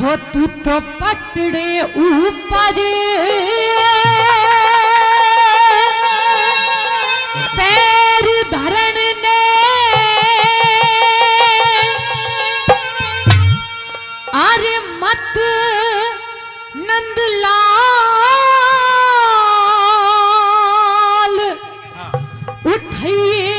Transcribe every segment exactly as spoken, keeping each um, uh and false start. हो तू तो पटड़े ऊपर पैर धरण ने अरे मत नंदलाल उठाइए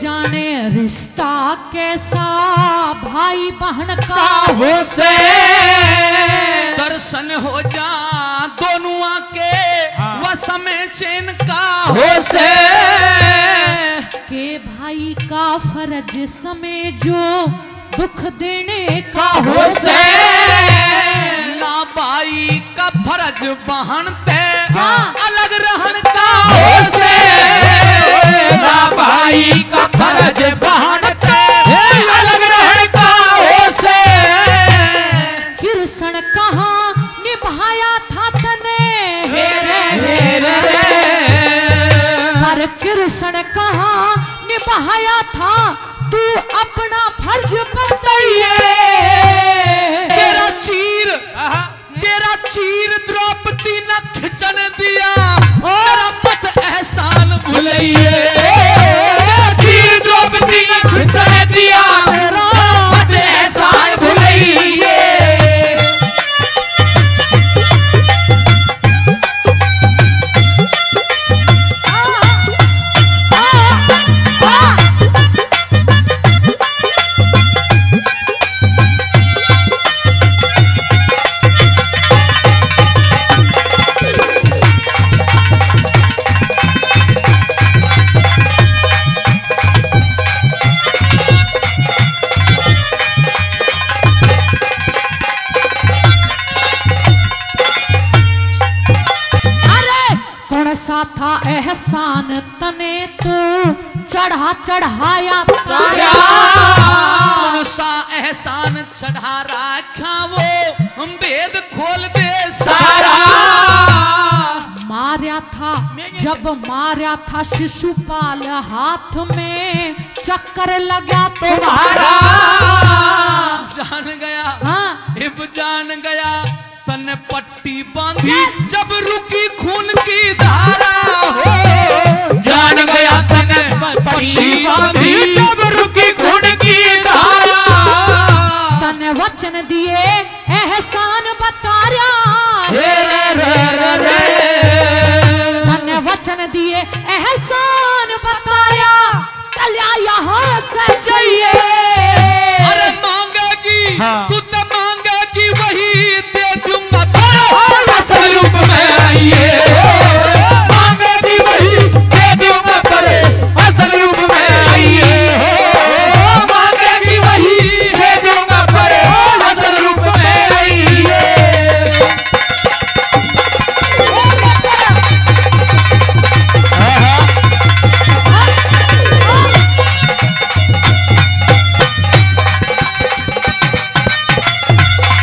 जाने रिश्ता कैसा भाई बहन का हो से दर्शन हो जा दोनुआ के वसम चैन का हो से के भाई का फर्ज समय जो दुख देने का हो से ना भाई का फर्ज बहन ते अलग रहन का हो से ना भाई का फर्ज बहन ते अलग रहन का हो से कृष्ण कहाँ निभाया था तने पर कृष्ण कहाँ निभाया था तू अपना फर्ज बताइए तेरा चीर तेरा चीर द्रौपदी न खिंचन दिया मेरा पत एहसान भुलाइए तेरा चीर द्रौपदी न खिंचन दिया मेरा पत एहसान भुलाइए था एहसान तने तो चढ़ा चढ़ाया कौन सा एहसान चढ़ा रखा वो हम भेद खोल दे सारा मारा था जब मारा था शिशुपाल हाथ में चक्कर लगा तुम्हारा जान गया हाँ इब जान गया तने पट्टी बांधी जब रुकी खून की धारा हो जान गया तने पट्टी बांधी जब रुकी खून की धारा तने वचन दिए एहसान बताया रे रे रे रे रे तने वचन दिए एहसान बताया चलिया यहाँ से जाइए अरे मांगेगी तू तो मांगेगी वही रूप में आइए मांगे भी वही दे दूंगा पर असल रूप में आइए मांगे भी वही दे दूंगा पर असल रूप में आइए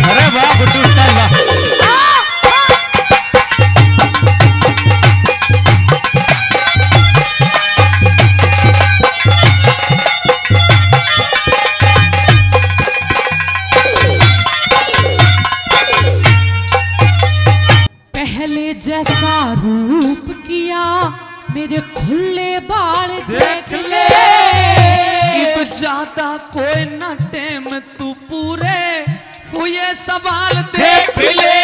अरे वाह गुड्डू स्टाइल वाह जैसा रूप किया मेरे खुले बाल देख ले इब ज्यादा कोई न टेम तू पूरे वो ये सवाल देख ले।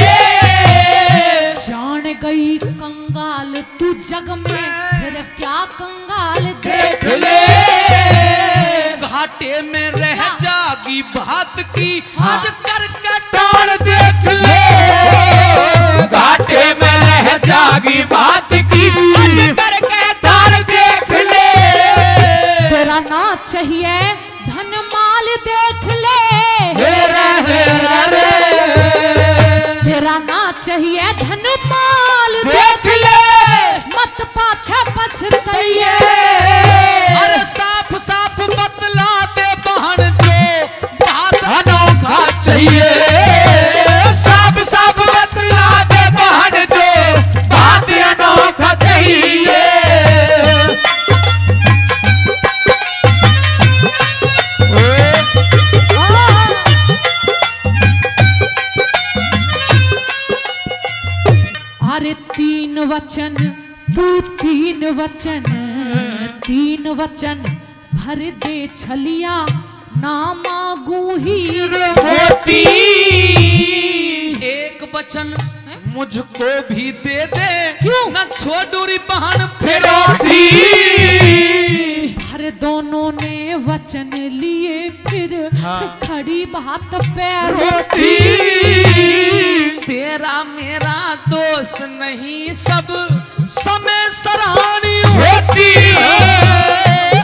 जान गई कंगाल तू जग में फिर क्या कंगाल देख ले। घाटे में रह जागी बात की आज करके टाल देख ले। घाटे में रह जागी बात की आज करके टाल देख ले। तेरा ना चाहिए धन माल देख ले। हेरा हेरा रे तेरा ना चाहिए धन माल देख ले। मत पाछा पछताइए अरे साफ साफ बतला दे बहन जो बात अनोखा चाहिए। साफ साफ बतला दे बहन जो बात अनोखा चाहिए। अरे तीन वचन तू तीन वचन तीन वचन भर दे छलिया ना मांगू हीर होती। एक वचन मुझको भी दे दे क्यों ना छोडूरी बहन फिरौती। अरे दोनों ने वचन लिए फिर हाँ। खड़ी बात पे रोती। तेरा मेरा दोष नहीं सब समय सराहनी होती।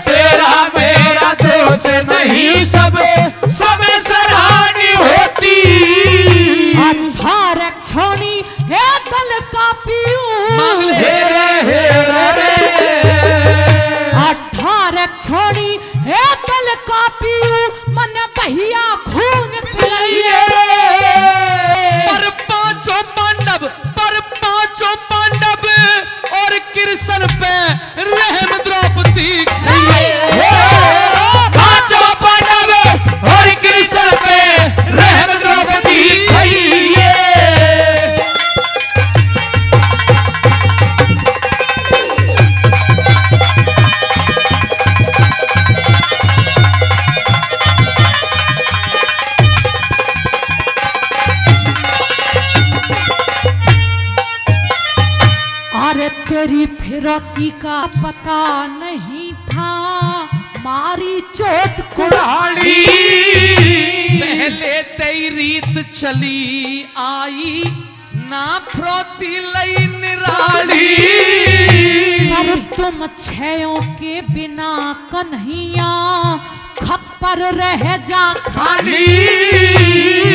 तेरा मेरा दोष नहीं सब समय सराहनी होती। अठारह छोड़ी है दल का पीयूष। हेरे हेरे रे अठारह छोड़ी है दल का पीयूष। मन भैया खून पांडव और कृष्ण पे रहम द्रौपदी। पांचों पांडव और कृष्ण पे रहम द्रौपदी। तेरी फिरौती का पता नहीं था मारी चोट कुल्हाड़ी। पहले तेरी रीत चली आई ना फ्रौती लई निराली। पर तुम छयों के बिना कन्हैया खप्पर रह जा खाली।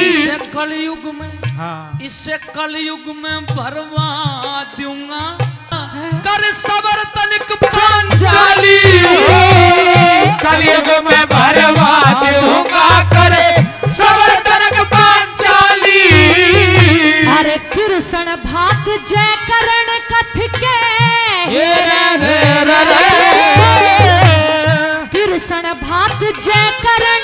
इसे कलयुग में हाँ। इसे कलयुग में भरवा दूंगा कर सबर तनिक पांचाली। कलयुग में भरवा दूंगा कर सबर तनिक पांचाली। अरे कृष्ण भाग जय करण कथ के। ये रे रे रे रे। कृष्ण भाग जय करण